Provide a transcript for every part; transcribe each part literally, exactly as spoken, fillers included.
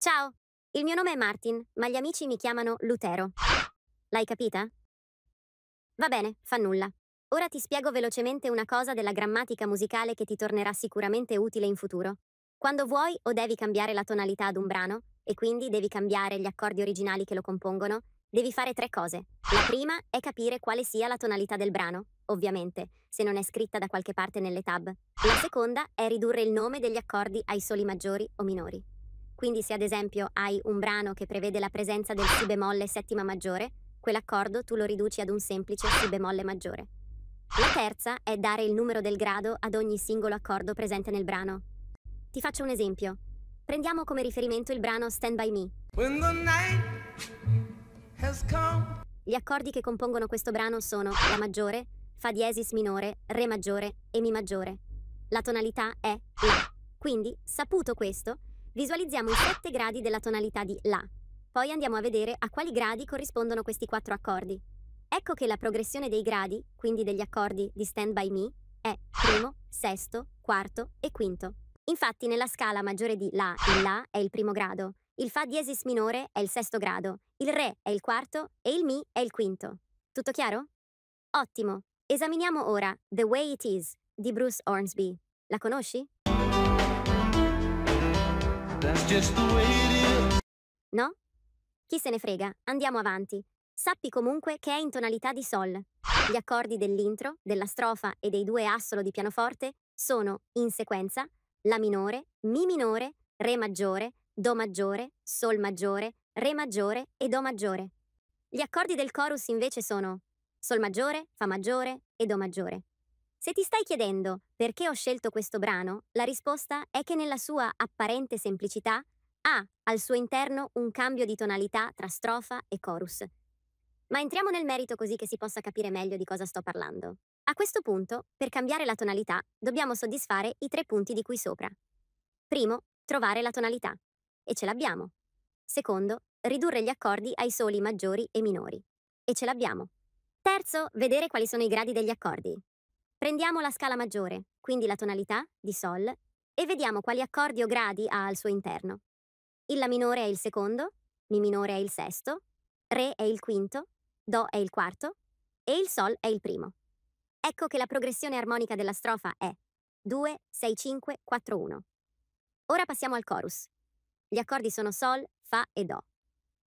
Ciao, il mio nome è Martin, ma gli amici mi chiamano Lutero. L'hai capita? Va bene, fa nulla. Ora ti spiego velocemente una cosa della grammatica musicale che ti tornerà sicuramente utile in futuro. Quando vuoi o devi cambiare la tonalità ad un brano, e quindi devi cambiare gli accordi originali che lo compongono, devi fare tre cose. La prima è capire quale sia la tonalità del brano, ovviamente, se non è scritta da qualche parte nelle tab. La seconda è ridurre il nome degli accordi ai soli maggiori o minori. Quindi se ad esempio hai un brano che prevede la presenza del si bemolle settima maggiore, quell'accordo tu lo riduci ad un semplice si bemolle maggiore. La terza è dare il numero del grado ad ogni singolo accordo presente nel brano. Ti faccio un esempio. Prendiamo come riferimento il brano Stand By Me. When the night has come. Gli accordi che compongono questo brano sono La maggiore, Fa diesis minore, Re maggiore e Mi maggiore. La tonalità è La. Quindi, saputo questo, visualizziamo i sette gradi della tonalità di La. Poi andiamo a vedere a quali gradi corrispondono questi quattro accordi. Ecco che la progressione dei gradi, quindi degli accordi di Stand By Me, è primo, sesto, quarto e quinto. Infatti nella scala maggiore di La, il La è il primo grado, il Fa diesis minore è il sesto grado, il Re è il quarto e il Mi è il quinto. Tutto chiaro? Ottimo! Esaminiamo ora The Way It Is di Bruce Hornsby. La conosci? That's just the way it is. No? Chi se ne frega, andiamo avanti. Sappi comunque che è in tonalità di Sol. Gli accordi dell'intro, della strofa e dei due A solo di pianoforte sono, in sequenza, La minore, Mi minore, Re maggiore, Do maggiore, Sol maggiore, Re maggiore e Do maggiore. Gli accordi del chorus invece sono Sol maggiore, Fa maggiore e Do maggiore. Se ti stai chiedendo perché ho scelto questo brano, la risposta è che nella sua apparente semplicità ha al suo interno un cambio di tonalità tra strofa e chorus. Ma entriamo nel merito così che si possa capire meglio di cosa sto parlando. A questo punto, per cambiare la tonalità, dobbiamo soddisfare i tre punti di qui sopra. Primo, trovare la tonalità. E ce l'abbiamo. Secondo, ridurre gli accordi ai soli maggiori e minori. E ce l'abbiamo. Terzo, vedere quali sono i gradi degli accordi. Prendiamo la scala maggiore, quindi la tonalità di Sol, e vediamo quali accordi o gradi ha al suo interno. Il La minore è il secondo, Mi minore è il sesto, Re è il quinto, Do è il quarto e il Sol è il primo. Ecco che la progressione armonica della strofa è due, sei, cinque, quattro, uno. Ora passiamo al chorus. Gli accordi sono Sol, Fa e Do.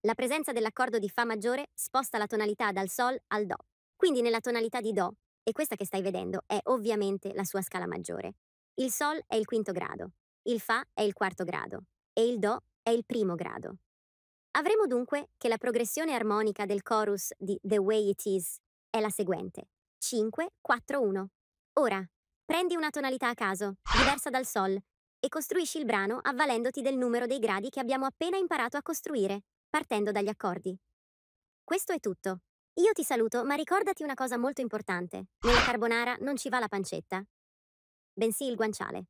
La presenza dell'accordo di Fa maggiore sposta la tonalità dal Sol al Do. Quindi nella tonalità di Do, e questa che stai vedendo è ovviamente la sua scala maggiore, il Sol è il quinto grado, il Fa è il quarto grado e il Do è il primo grado. Avremo dunque che la progressione armonica del chorus di The Way It Is è la seguente: cinque, quattro, uno. Ora, prendi una tonalità a caso, diversa dal Sol, e costruisci il brano avvalendoti del numero dei gradi che abbiamo appena imparato a costruire, partendo dagli accordi. Questo è tutto. Io ti saluto, ma ricordati una cosa molto importante. Nella carbonara non ci va la pancetta, bensì il guanciale.